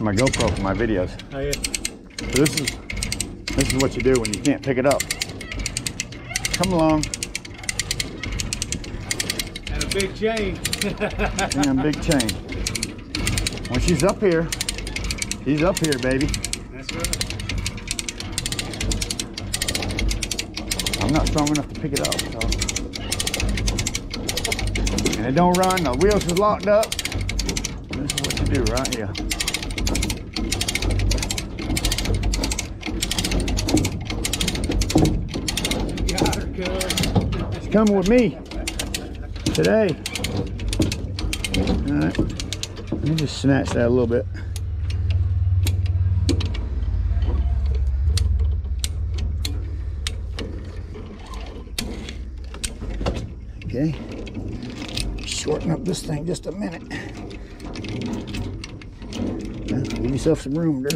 my GoPro for my videos. Oh, yeah. So this is what you do when you can't pick it up. Come along. And a big chain. And a big chain. When she's up here, he's up here, baby. That's right. I'm not strong enough to pick it up, so. And it don't run. The wheels are locked up. This is what you do right here. She's coming with me today. All right, let me just snatch that a little bit. Okay, shorten up this thing just a minute. Give yourself some room, dude.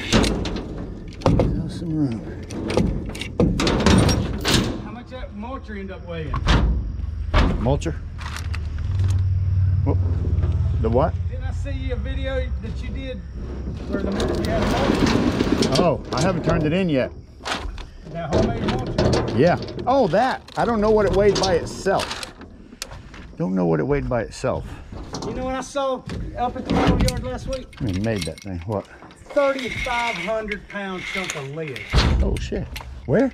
Give yourself some room. Mulcher end up weighing? Mulcher? Whoop. The what? Didn't I see a video that you did where the mulcher you had a mulcher? Oh, I haven't turned it in yet. That homemade mulcher? Yeah. Oh, that. I don't know what it weighed by itself. Don't know what it weighed by itself. You know what I saw up at the motor yard last week? I made that thing. What? 3,500 pound chunk of lead. Oh, shit. Where?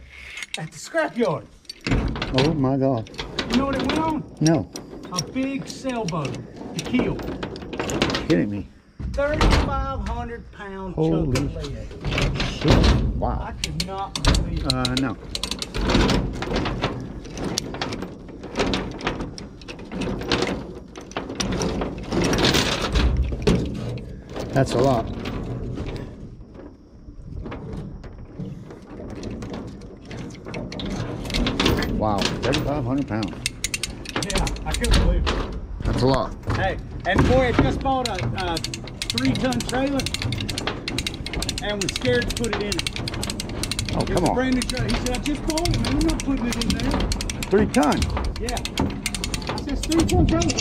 At the scrapyard. Oh my God. You know what it went on? No. A big sailboat to kill. You're kidding me. 3,500 pound chunk of lead. Shit. Wow. I could not believe it. No. That's a lot. Wow, 3,500 pounds. Yeah, I couldn't believe it. That's a lot. Hey, and boy, I just bought a 3-ton trailer, and was scared to put it in. Oh, it come on. Brand new trailer. He said, I just bought it, man. We're not putting it in there. 3-ton? Yeah. I said, it's 3-ton trailer.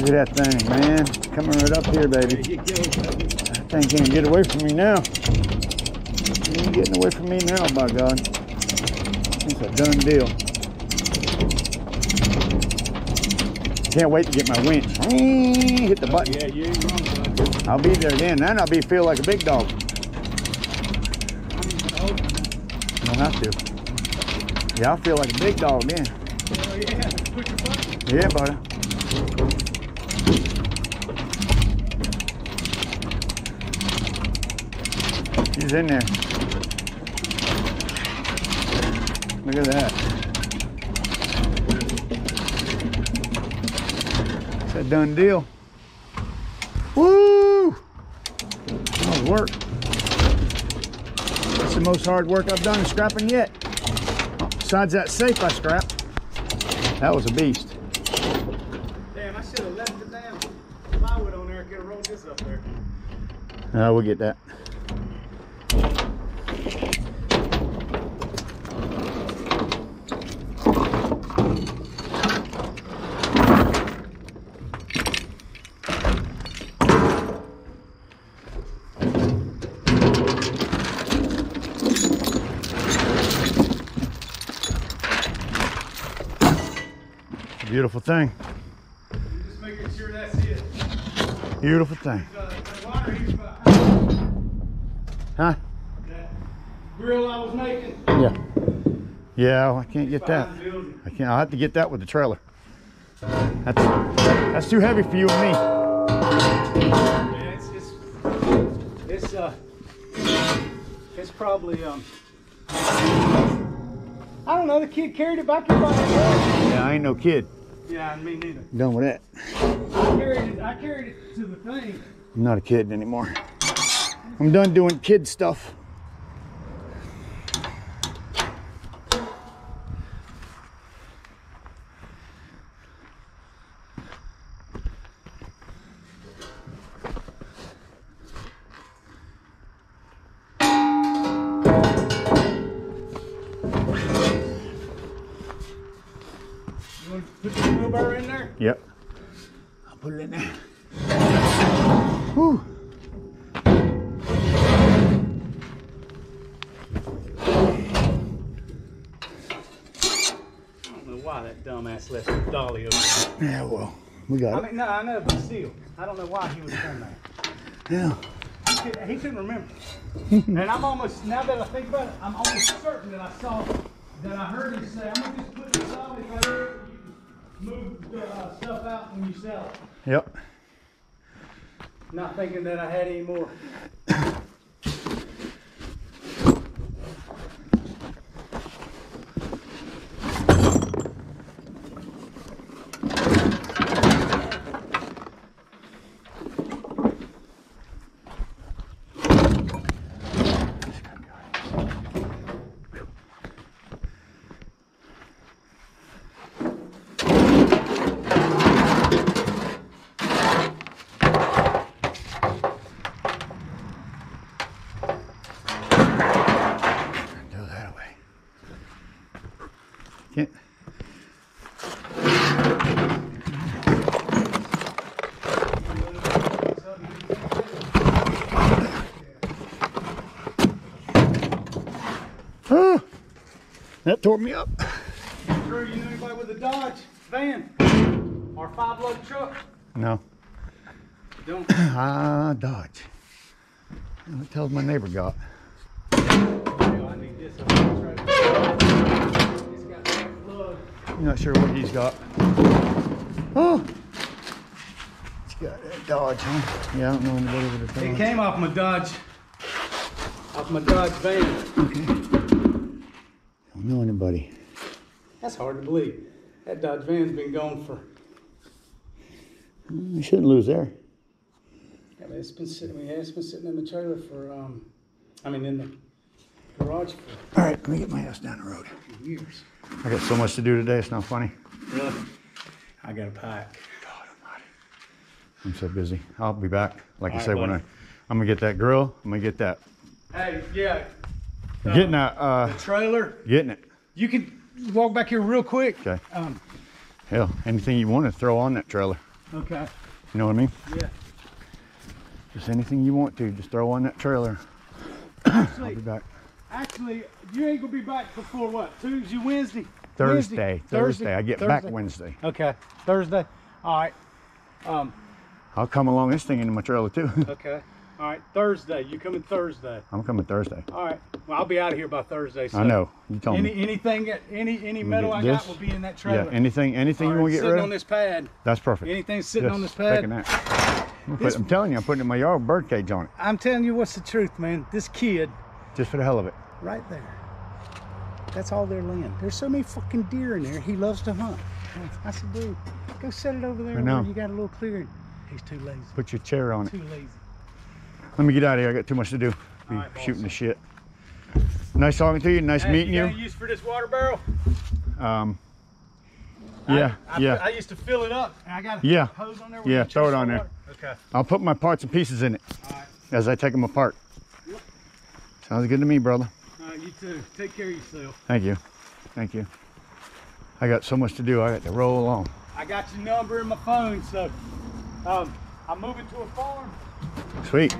Look at that thing, man. Coming right up here, baby. There you go, baby. That thing can't get away from me now. You ain't getting away from me now, by God. It's a done deal. Can't wait to get my winch. Hit the button. Yeah, you ain't wrong, bud. I'll be there then. Then I'll be feel like a big dog. I don't have to. Yeah, I'll feel like a big dog then. Oh yeah, put your button. Yeah, buddy. She's in there. Look at that. It's a done deal. Woo! Hard work. That's the most hard work I've done scrapping yet. Besides that safe I scrapped. That was a beast. Damn, I should have left the damn plywood on there. I could have rolled this up there. We'll get that. Beautiful thing. I'm just making sure that's it. Beautiful thing. The water heater behind. Huh? That grill I was making. Yeah. Yeah, I can't get that. I can't. I'll have to get that with the trailer. That's too heavy for you and me. Yeah, it's probably I don't know. The kid carried it back here by himself. Yeah, I ain't no kid. Yeah, me neither. Done with that. I carried it to the thing. I'm not a kid anymore. I'm done doing kid stuff. Yep. Put it in there. Whew. Why that dumbass left the dolly over there. Yeah, well, we got it. I mean, no, I know, but still, I don't know why he was done that. Yeah. He couldn't remember. And I'm almost, now that I think about it, I'm almost certain that I saw, that I heard him say, I'm going to just put this on if I heard you move the stuff out when you sell it. Yep. Not thinking that I had any more. That tore me up. Drew, you know anybody with a Dodge van or 5-lug truck? No. You don't? Ah, Dodge. What tells my neighbor got? I need this. It's got that plug. I'm not sure what he's got. Oh, it's got that Dodge, huh? Yeah, I don't know anybody with a Dodge. It came off my Dodge van. Okay. Know anybody. That's hard to believe. That Dodge van's been gone for. You shouldn't lose there. Yeah, but it's been sitting. I mean, it's been sitting in the trailer for. I mean, in the garage for. All right, let me get my ass down the road. Years. I got so much to do today. It's not funny. Really? I got a pack. God Almighty. I'm so busy. I'll be back. Like I say, when I'm gonna get that grill. I'm gonna get that. Hey, yeah. Getting the trailer. Getting it. You can walk back here real quick. Okay. Hell, anything you want to throw on that trailer. Okay. You know what I mean? Yeah. Just anything you want to, just throw on that trailer. Actually, I'll be back. Actually, you ain't gonna be back before what? Tuesday, Wednesday? Thursday. Wednesday? Thursday. I get Thursday. Back Wednesday. Okay. Thursday. All right. I'll come along this thing into my trailer too. Okay. All right, Thursday. You coming Thursday? I'm coming Thursday. All right. Well, I'll be out of here by Thursday. So I know. You told me. Anything, any metal I got will be in that trailer. Yeah. Anything you want to get rid of. Sitting on this pad. That's perfect. Anything sitting on this pad. Taking that. I'm telling you, I'm putting it in my yard, bird cage on it. I'm telling you, what's the truth, man? This kid. Just for the hell of it. Right there. That's all their land. There's so many fucking deer in there. He loves to hunt. I said, dude, go set it over there where you got a little clearing. He's too lazy. Put your chair on it. Too lazy. Let me get out of here. I got too much to do. Be right, shooting the shit. Nice talking to you. Nice meeting you. Use for this water barrel? I used to fill it up. And I got a hose on there. Yeah, throw it on there. Okay. I'll put my parts and pieces in it as I take them apart. Yep. Sounds good to me, brother. All right, you too. Take care of yourself. Thank you. Thank you. I got so much to do. I got to roll along. I got your number in my phone, so I'm moving to a farm. Sweet.